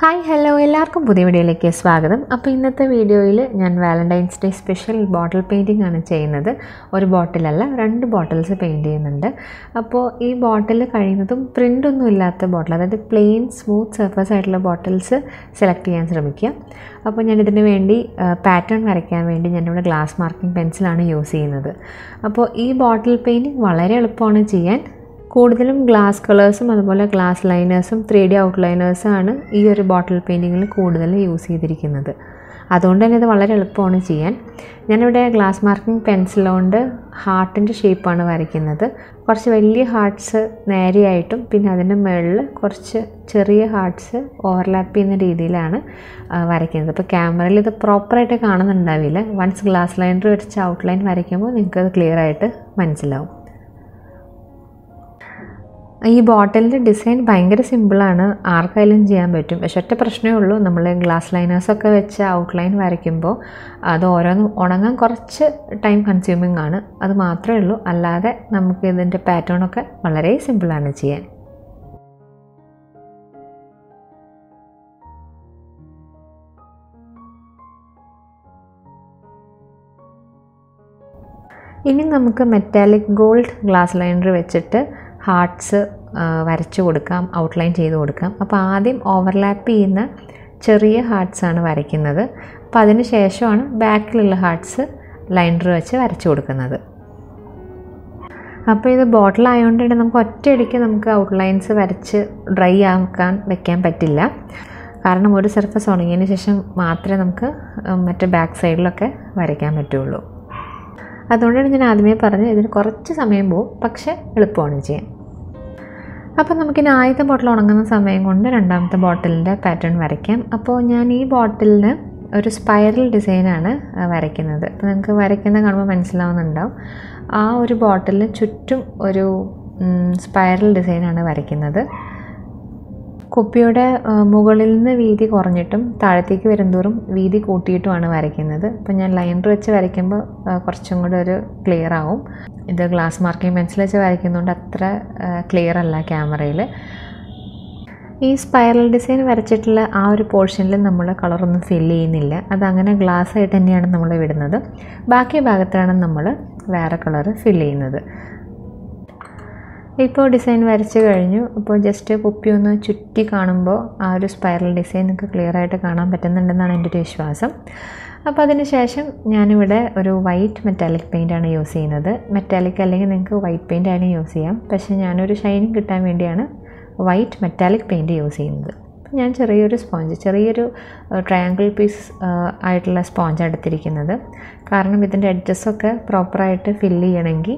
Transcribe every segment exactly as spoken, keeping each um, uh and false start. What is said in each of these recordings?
Hi, hello, എല്ലാവർക്കും പുതിയ വീഡിയോയിലേക്ക് സ്വാഗതം. അപ്പോൾ ഇന്നത്തെ വീഡിയോയിൽ ഞാൻ Valentine's day special bottle painting ആണ് ചെയ്യുന്നത്. ഒരു ബോട്ടിലല്ല, രണ്ട് ബോട്ടിൽസ് പെയിന്റ് ചെയ്യുന്നുണ്ട്. അപ്പോൾ ഈ ബോട്ടിൽ കഴിയുന്നതും പ്രിന്റ് ഒന്നും ഇല്ലാത്ത ബോട്ടിൽ, അതായത് പ്ലെയിൻ സ്മൂത്ത് സർഫസ് ആയിട്ടുള്ള ബോട്ടിൽസ് സെലക്ട് ചെയ്യാൻ ശ്രമിക്കുക. അപ്പോൾ ഞാൻ ഇതിനു വേണ്ടി പാറ്റേൺ വരയ്ക്കാൻ വേണ്ടി ഞാൻ ഇവിടെ ഗ്ലാസ് മാർക്കിംഗ് പെൻസിലാണ് യൂസ് ചെയ്യുന്നത്. അപ്പോൾ ഈ ബോട്ടിൽ പെയിന്റിംഗ് വളരെ എളുപ്പമാണ് ചെയ്യാൻ. കൂടുതലും ഗ്ലാസ് കളേഴ്സും അതുപോലെ ഗ്ലാസ് ലൈനേഴ്സും ത്രീ ഡി ഔട്ട്ലൈനേഴ്സാണ് ഈ ഒരു ബോട്ടിൽ പെയിൻറ്റിങ്ങിൽ കൂടുതൽ യൂസ് ചെയ്തിരിക്കുന്നത്. അതുകൊണ്ട് തന്നെ ഇത് വളരെ എളുപ്പമാണ് ചെയ്യാൻ. ഞാനിവിടെ ഗ്ലാസ് മാർക്കിംഗ് പെൻസിൽ കൊണ്ട് ഹാർട്ടിൻ്റെ ഷേപ്പാണ് വരയ്ക്കുന്നത്. കുറച്ച് വലിയ ഹാർട്ട്സ് നേരെയായിട്ടും പിന്നെ അതിൻ്റെ മുകളിൽ കുറച്ച് ചെറിയ ഹാർട്ട്സ് ഓവർലാപ്പ് ചെയ്യുന്ന രീതിയിലാണ് വരയ്ക്കുന്നത്. അപ്പോൾ ക്യാമറയിൽ ഇത് പ്രോപ്പറായിട്ട് കാണുന്നുണ്ടാവില്ല. വൺസ് ഗ്ലാസ് ലൈനർ വരച്ച് ഔട്ട്ലൈൻ വരയ്ക്കുമ്പോൾ നിങ്ങൾക്കത് ക്ലിയർ ആയിട്ട് മനസ്സിലാവും. ഈ ബോട്ടിലിൻ്റെ ഡിസൈൻ ഭയങ്കര സിമ്പിളാണ്, ആർക്കായാലും ചെയ്യാൻ പറ്റും. പക്ഷെ ഒറ്റ പ്രശ്നമേ ഉള്ളൂ, നമ്മൾ ഗ്ലാസ് ലൈനേഴ്സൊക്കെ വെച്ച് ഔട്ട്ലൈൻ വരയ്ക്കുമ്പോൾ അത് ഓരോന്നും ഉണങ്ങാൻ കുറച്ച് ടൈം കൺസ്യൂമിംഗ് ആണ്, അത് മാത്രമേ ഉള്ളൂ. അല്ലാതെ നമുക്ക് ഇതിൻ്റെ പാറ്റേണൊക്കെ വളരെ സിമ്പിളാണ് ചെയ്യാൻ. ഇനി നമുക്ക് മെറ്റാലിക് ഗോൾഡ് ഗ്ലാസ് ലൈനർ വെച്ചിട്ട് ഹാർട്ട്സ് വരച്ച് കൊടുക്കാം, ഔട്ട്ലൈൻ ചെയ്ത് കൊടുക്കാം. അപ്പോൾ ആദ്യം ഓവർലാപ്പ് ചെയ്യുന്ന ചെറിയ ഹാർട്ട്സാണ് വരയ്ക്കുന്നത്. അപ്പോൾ അതിന് ശേഷമാണ് ബാക്കിലുള്ള ഹാർട്ട്സ് ലൈനർ വെച്ച് വരച്ച് കൊടുക്കുന്നത്. അപ്പോൾ ഇത് ബോട്ടിലായതുകൊണ്ട് തന്നെ നമുക്ക് ഒറ്റയടിക്ക് നമുക്ക് ഔട്ട്ലൈൻസ് വരച്ച് ഡ്രൈ ആക്കാൻ വയ്ക്കാൻ പറ്റില്ല. കാരണം ഒരു സർഫസ് ഉണങ്ങിയതിന് ശേഷം മാത്രമേ നമുക്ക് മറ്റേ ബാക്ക് സൈഡിലൊക്കെ വരയ്ക്കാൻ പറ്റുള്ളൂ. അതുകൊണ്ടാണ് ഞാൻ ആദ്യമേ പറഞ്ഞത്, ഇതിന് കുറച്ച് സമയം പോകും, പക്ഷേ എളുപ്പമാണ് ചെയ്യാൻ. അപ്പോൾ നമുക്കിനി ആദ്യത്തെ ബോട്ടിൽ ഉണങ്ങുന്ന സമയം കൊണ്ട് രണ്ടാമത്തെ ബോട്ടിലിൻ്റെ പാറ്റേൺ വരയ്ക്കാം. അപ്പോൾ ഞാൻ ഈ ബോട്ടിലിന് ഒരു സ്പൈറൽ ഡിസൈനാണ് വരയ്ക്കുന്നത്. അപ്പോൾ നിങ്ങൾക്ക് വരയ്ക്കുന്നത് കാണുമ്പോൾ മനസ്സിലാവുന്നുണ്ടാവും. ആ ഒരു ബോട്ടിലിന് ചുറ്റും ഒരു സ്പൈറൽ ഡിസൈനാണ് വരയ്ക്കുന്നത്. കുപ്പിയുടെ മുകളിൽ നിന്ന് വീതി കുറഞ്ഞിട്ടും താഴത്തേക്ക് വരുംതോറും വീതി കൂട്ടിയിട്ടുമാണ് വരയ്ക്കുന്നത്. ഇപ്പം ഞാൻ ലൈനർ വെച്ച് വരയ്ക്കുമ്പോൾ കുറച്ചും കൂടെ ഒരു ക്ലിയർ ആവും. ഇത് ഗ്ലാസ് മാർക്കിംഗ് പെൻസിൽ വെച്ച് വരയ്ക്കുന്നതുകൊണ്ട് അത്ര ക്ലിയർ അല്ല ക്യാമറയിൽ. ഈ സ്പൈറൽ ഡിസൈൻ വരച്ചിട്ടുള്ള ആ ഒരു പോർഷനിൽ നമ്മൾ കളറൊന്നും ഫിൽ ചെയ്യുന്നില്ല, അതങ്ങനെ ഗ്ലാസ്സായിട്ട് തന്നെയാണ് നമ്മൾ വിടുന്നത്. ബാക്കി ഭാഗത്താണ് നമ്മൾ വേറെ കളർ ഫിൽ ചെയ്യുന്നത്. ഇപ്പോൾ ഡിസൈൻ വരച്ച് കഴിഞ്ഞു. ഇപ്പോൾ ജസ്റ്റ് കുപ്പി ഒന്ന് ചുറ്റി കാണുമ്പോൾ ആ ഒരു സ്പൈറൽ ഡിസൈൻ നിങ്ങൾക്ക് ക്ലിയർ ആയിട്ട് കാണാൻ പറ്റുന്നുണ്ടെന്നാണ് എൻ്റെ ഒരു വിശ്വാസം. അപ്പോൾ അതിന് ശേഷം ഞാനിവിടെ ഒരു വൈറ്റ് മെറ്റാലിക് പെയിൻ്റാണ് യൂസ് ചെയ്യുന്നത്. മെറ്റാലിക് അല്ലെങ്കിൽ നിങ്ങൾക്ക് വൈറ്റ് പെയിൻ്റ് ആയാലും യൂസ് ചെയ്യാം. പക്ഷേ ഞാനൊരു ഷൈനിങ് കിട്ടാൻ വേണ്ടിയാണ് വൈറ്റ് മെറ്റാലിക് പെയിൻറ്റ് യൂസ് ചെയ്യുന്നത്. ഞാൻ ചെറിയൊരു സ്പോഞ്ച്, ചെറിയൊരു ട്രയാങ്കിൾ പീസ് ആയിട്ടുള്ള സ്പോഞ്ച് എടുത്തിരിക്കുന്നത്. കാരണം ഇതിൻ്റെ എഡ്ജസ്സൊക്കെ പ്രോപ്പറായിട്ട് ഫില്ല് ചെയ്യണമെങ്കിൽ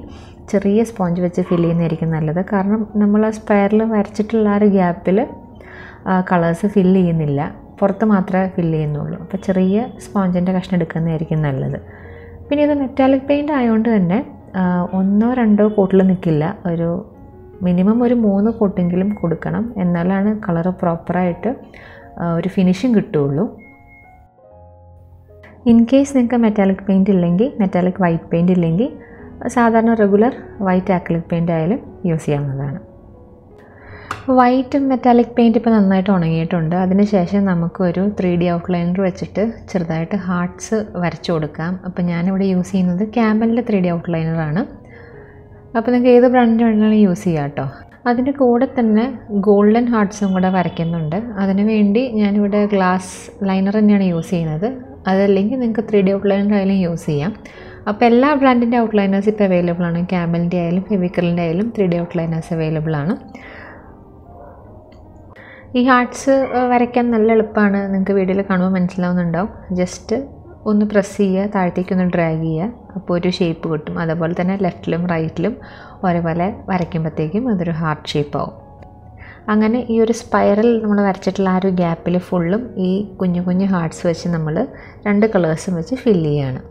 ചെറിയ സ്പോഞ്ച് വെച്ച് ഫില്ല് ചെയ്യുന്നതായിരിക്കും നല്ലത്. കാരണം നമ്മൾ ആ സ്പൈറൽ വരച്ചിട്ടുള്ള ആ ഒരു ഗ്യാപ്പിൽ കളേഴ്സ് ഫില്ല് ചെയ്യുന്നില്ല, പുറത്ത് മാത്രമേ ഫില്ല് ചെയ്യുന്നുള്ളൂ. അപ്പോൾ ചെറിയ സ്പോഞ്ചിൻ്റെ കഷ്ണം എടുക്കുന്നതായിരിക്കും നല്ലത്. പിന്നെ ഇത് മെറ്റാലിക് പെയിൻ്റ് ആയതുകൊണ്ട് തന്നെ ഒന്നോ രണ്ടോ കോട്ടിൽ നിൽക്കില്ല, ഒരു മിനിമം ഒരു മൂന്ന് കോട്ടെങ്കിലും കൊടുക്കണം, എന്നാലാണ് കളർ പ്രോപ്പറായിട്ട് ഒരു ഫിനിഷിങ് കിട്ടുകയുള്ളൂ. ഇൻ കേസ് നിങ്ങൾക്ക് മെറ്റാലിക് പെയിൻ്റ് ഇല്ലെങ്കിൽ, മെറ്റാലിക് വൈറ്റ് പെയിൻ്റ് ഇല്ലെങ്കിൽ സാധാരണ റെഗുലർ വൈറ്റ് ആക്രിലിക് പെയിൻ്റ് ആയാലും യൂസ് ചെയ്യാവുന്നതാണ്. വൈറ്റ് മെറ്റാലിക് പെയിൻറ്റ് ഇപ്പോൾ നന്നായിട്ട് ഉണങ്ങിയിട്ടുണ്ട്. അതിനുശേഷം നമുക്കൊരു ത്രീ ഡി ഔട്ട്ലൈനർ വെച്ചിട്ട് ചെറുതായിട്ട് ഹാർട്ട്സ് വരച്ചു കൊടുക്കാം. അപ്പോൾ ഞാനിവിടെ യൂസ് ചെയ്യുന്നത് ക്യാമലിൻ്റെ ത്രീ ഡി ഔട്ട്ലൈനറാണ്. അപ്പോൾ നിങ്ങൾക്ക് ഏത് ബ്രാൻഡിൻ്റെ വേണമെങ്കിലും യൂസ് ചെയ്യാം കേട്ടോ. അതിൻ്റെ കൂടെ തന്നെ ഗോൾഡൻ ഹാർട്ട്സും കൂടെ വരയ്ക്കുന്നുണ്ട്. അതിനു വേണ്ടി ഞാനിവിടെ ഗ്ലാസ് ലൈനർ തന്നെയാണ് യൂസ് ചെയ്യുന്നത്. അതല്ലെങ്കിൽ നിങ്ങൾക്ക് ത്രീ ഡി ഔട്ട്ലൈനർ ആയാലും യൂസ് ചെയ്യാം. അപ്പോൾ എല്ലാ ബ്രാൻഡിൻ്റെ ഔട്ട്ലൈനേഴ്സ് ഇപ്പോൾ അവൈലബിൾ ആണ്. ക്യാമലിൻ്റെ ആയാലും ഫെവിക്കലിൻ്റെ ആയാലും ത്രീ ഡി ഔട്ട്ലൈനേഴ്സ് അവൈലബിൾ ആണ്. ഈ ഹാർട്ട്സ് വരയ്ക്കാൻ നല്ല എളുപ്പമാണ്, നിങ്ങൾക്ക് വീഡിയോയിൽ കാണുമ്പോൾ മനസ്സിലാവുന്നുണ്ടാവും. ജസ്റ്റ് ഒന്ന് പ്രസ് ചെയ്യുക, താഴത്തേക്കൊന്ന് ഡ്രാഗ് ചെയ്യുക, അപ്പോൾ ഒരു ഷേപ്പ് കിട്ടും. അതുപോലെ തന്നെ ലെഫ്റ്റിലും റൈറ്റിലും ഒരേപോലെ വരയ്ക്കുമ്പോഴത്തേക്കും അതൊരു ഹാർട്ട് ഷേപ്പാവും. അങ്ങനെ ഈ ഒരു സ്പൈറൽ നമ്മൾ വരച്ചിട്ടുള്ള ആ ഒരു ഗ്യാപ്പിൽ ഫുള്ളും ഈ കുഞ്ഞു കുഞ്ഞു ഹാർട്ട്സ് വെച്ച് നമ്മൾ രണ്ട് കളേഴ്സും വെച്ച് ഫില്ല് ചെയ്യുകയാണ്.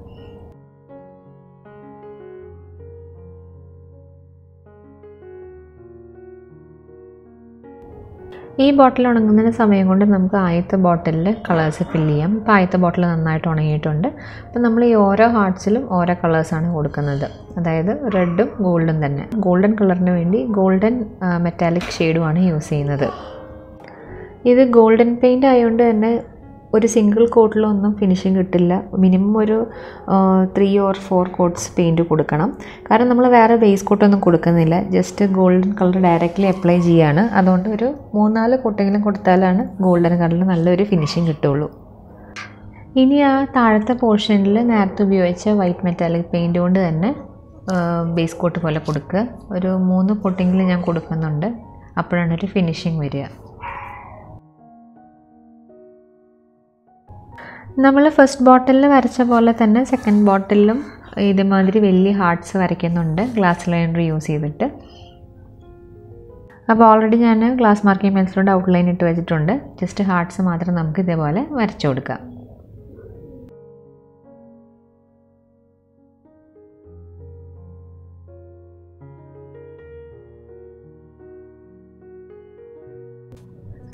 ഈ ബോട്ടിൽ ഉണങ്ങുന്നതിന് സമയം കൊണ്ട് നമുക്ക് ആദ്യത്തെ ബോട്ടിലിൽ കളേഴ്സ് ഫില്ല് ചെയ്യാം. ഇപ്പോൾ ആദ്യത്തെ ബോട്ടിൽ നന്നായിട്ട് ഉണങ്ങിയിട്ടുണ്ട്. അപ്പോൾ നമ്മൾ ഈ ഓരോ ഹാർട്ട്സിലും ഓരോ കളേഴ്സാണ് കൊടുക്കുന്നത്. അതായത് റെഡും ഗോൾഡും തന്നെ. ഗോൾഡൻ കളറിന് വേണ്ടി ഗോൾഡൻ മെറ്റാലിക് ഷെയ്ഡുമാണ് യൂസ് ചെയ്യുന്നത്. ഇത് ഗോൾഡൻ പെയിൻറ് ആയതുകൊണ്ട് തന്നെ ഒരു സിംഗിൾ കോട്ടിലൊന്നും ഫിനിഷിങ് കിട്ടില്ല. മിനിമം ഒരു three or four coats paint കൊടുക്കണം. കാരണം നമ്മൾ വേറെ ബേസ് കോട്ടൊന്നും കൊടുക്കുന്നില്ല, just golden colour directly apply ചെയ്യുകയാണ്. അതുകൊണ്ട് ഒരു മൂന്നാല് കോട്ടെങ്കിലും കൊടുത്താലാണ് ഗോൾഡൻ കളറിൽ നല്ലൊരു ഫിനിഷിങ് കിട്ടുള്ളൂ. ഇനി ആ താഴത്തെ പോർഷനിൽ നേരത്തെ ഉപയോഗിച്ച വൈറ്റ് മെറ്റാലിക് പെയിൻറ് കൊണ്ട് തന്നെ ബേസ് കോട്ട് പോലെ കൊടുക്കുക. ഒരു മൂന്ന് കോട്ടിങ്ങിൽ ഞാൻ കൊടുക്കുന്നുണ്ട്, അപ്പോഴാണ് ഒരു ഫിനിഷിങ് വരിക. നമ്മൾ ഫസ്റ്റ് ബോട്ടിലിൽ വരച്ച പോലെ തന്നെ സെക്കൻഡ് ബോട്ടിലും ഇതുമാതിരി വലിയ ഹാർട്ട്സ് വരയ്ക്കുന്നുണ്ട് ഗ്ലാസ് ലൈനർ യൂസ് ചെയ്തിട്ട്. അപ്പോൾ ഓൾറെഡി ഞാൻ ഗ്ലാസ് മാർക്കിംഗ് പെൻസിലോട് ഔട്ട്ലൈൻ ഇട്ട് വെച്ചിട്ടുണ്ട്. ജസ്റ്റ് ഹാർട്ട്സ് മാത്രം നമുക്ക് ഇതേപോലെ വരച്ചു കൊടുക്കാം.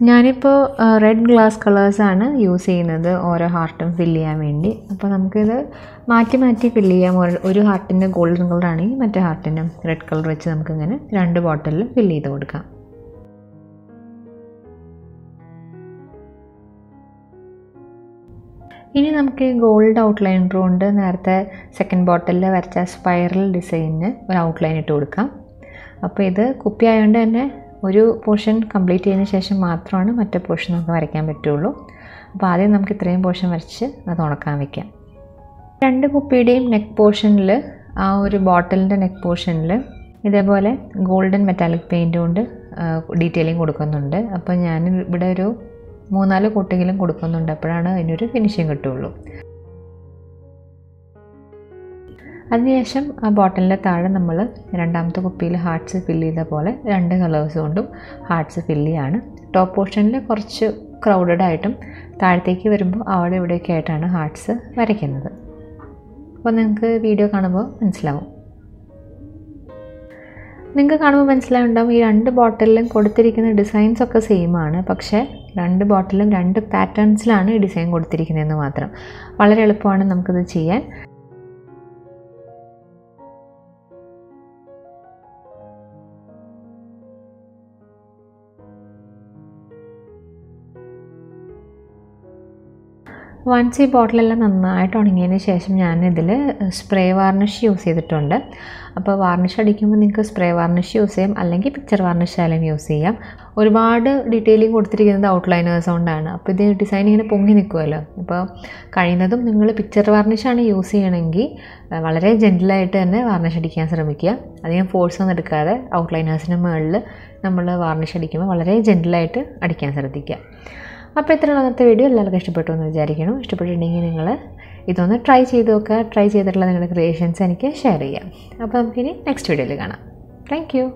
ഞാനിപ്പോൾ റെഡ് ഗ്ലാസ് കളേഴ്സാണ് യൂസ് ചെയ്യുന്നത് ഓരോ ഹാർട്ടും ഫില്ല് ചെയ്യാൻ വേണ്ടി. അപ്പോൾ നമുക്കിത് മാറ്റി മാറ്റി ഫില്ല് ചെയ്യാം. ഒരു ഹാർട്ടിൻ്റെ ഗോൾഡൻ കളറാണെങ്കിൽ മറ്റേ ഹാർട്ടിൻ്റെ റെഡ് കളർ വെച്ച് നമുക്കിങ്ങനെ രണ്ട് ബോട്ടിലിൽ ഫില്ല് ചെയ്ത് കൊടുക്കാം. ഇനി നമുക്ക് ഗോൾഡ് ഔട്ട്ലൈനർ കൊണ്ട് നേരത്തെ സെക്കൻഡ് ബോട്ടിലിൽ വരച്ച സ്പൈറൽ ഡിസൈനിന് ഒരു ഔട്ട്ലൈൻ ഇട്ട് കൊടുക്കാം. അപ്പോൾ ഇത് കുപ്പി ആയതുകൊണ്ട് തന്നെ ഒരു പോർഷൻ കംപ്ലീറ്റ് ചെയ്തതിന് ശേഷം മാത്രമാണ് മറ്റേ പോർഷൻ നമുക്ക് വരയ്ക്കാൻ പറ്റുള്ളൂ. അപ്പോൾ ആദ്യം നമുക്ക് ഇത്രയും പോർഷൻ വരച്ച് അത് ഉണക്കാൻ വയ്ക്കാം. രണ്ട് കുപ്പിയുടെയും നെക്ക് പോർഷനിൽ, ആ ഒരു ബോട്ടിലിൻ്റെ നെക്ക് പോർഷനിൽ ഇതേപോലെ ഗോൾഡൻ മെറ്റാലിക് പെയിൻറ് കൊണ്ട് ഡീറ്റെയിലിങ് കൊടുക്കുന്നുണ്ട്. അപ്പോൾ ഞാൻ ഇവിടെ ഒരു മൂന്നാല് കോട്ടെങ്കിലും കൊടുക്കുന്നുണ്ട്, അപ്പോഴാണ് അതിനൊരു ഫിനിഷിങ് കിട്ടുള്ളൂ. അതിനുശേഷം ആ ബോട്ടിലിൻ്റെ താഴെ നമ്മൾ രണ്ടാമത്തെ കുപ്പിയിൽ ഹാർട്ട്സ് ഫില്ല് ചെയ്ത പോലെ രണ്ട് കളേഴ്സ് കൊണ്ടും ഹാർട്ട്സ് ഫില്ല് ചെയ്യാണ്. ടോപ്പ് പോർഷനിൽ കുറച്ച് ക്രൗഡഡ് ആയിട്ടും താഴത്തേക്ക് വരുമ്പോൾ അവിടെ ഇവിടെയൊക്കെ ആയിട്ടാണ് ഹാർട്ട്സ് വരയ്ക്കുന്നത്. അപ്പോൾ നിങ്ങൾക്ക് വീഡിയോ കാണുമ്പോൾ മനസ്സിലാവും. നിങ്ങൾക്ക് കാണുമ്പോൾ മനസ്സിലാവുണ്ടാവും ഈ രണ്ട് ബോട്ടിലും കൊടുത്തിരിക്കുന്ന ഡിസൈൻസൊക്കെ സെയിമാണ്, പക്ഷേ രണ്ട് ബോട്ടിലും രണ്ട് പാറ്റേൺസിലാണ് ഈ ഡിസൈൻ കൊടുത്തിരിക്കുന്നതെന്ന് മാത്രം. വളരെ എളുപ്പമാണ് നമുക്കിത് ചെയ്യാൻ. വൺസ് ഈ ബോട്ടിലെല്ലാം നന്നായിട്ട് ഉണങ്ങിയതിന് ശേഷം ഞാനിതിൽ സ്പ്രേ വാർണിഷ് യൂസ് ചെയ്തിട്ടുണ്ട്. അപ്പോൾ വാർണിഷ് അടിക്കുമ്പോൾ നിങ്ങൾക്ക് സ്പ്രേ വാർണിഷ് യൂസ് ചെയ്യാം, അല്ലെങ്കിൽ പിക്ചർ വാർണിഷ് ആയാലും യൂസ് ചെയ്യാം. ഒരുപാട് ഡീറ്റെയിലിങ് കൊടുത്തിരിക്കുന്നത് ഔട്ട്ലൈനേഴ്സ് കൊണ്ടാണ്. അപ്പോൾ ഇത് ഡിസൈൻ ഇങ്ങനെ പൊങ്ങി നിൽക്കുമല്ലോ. അപ്പോൾ കഴിയുന്നതും നിങ്ങൾ പിക്ചർ വാർണിഷാണ് യൂസ് ചെയ്യണമെങ്കിൽ വളരെ ജെൻറ്റിലായിട്ട് തന്നെ വാർണിഷ് അടിക്കാൻ ശ്രമിക്കുക. അധികം ഫോഴ്സ് ഒന്നും എടുക്കാതെ ഔട്ട്ലൈനേഴ്സിന് മുകളിൽ നമ്മൾ വാർണിഷ് അടിക്കുമ്പോൾ വളരെ ജെൻറ്റിലായിട്ട് അടിക്കാൻ ശ്രദ്ധിക്കുക. അപ്പോൾ ഇത്രയുള്ള അന്നത്തെ വീഡിയോ എല്ലാവർക്കും ഇഷ്ടപ്പെട്ടു എന്ന് വിചാരിക്കണം. ഇഷ്ടപ്പെട്ടിട്ടുണ്ടെങ്കിൽ നിങ്ങൾ ഇതൊന്ന് ട്രൈ ചെയ്ത് നോക്കുക. ട്രൈ ചെയ്തിട്ടുള്ള നിങ്ങളുടെ ക്രിയേഷൻസ് എനിക്ക് ഷെയർ ചെയ്യാം. അപ്പോൾ നമുക്കിനി നെക്സ്റ്റ് വീഡിയോയിൽ കാണാം. Thank U.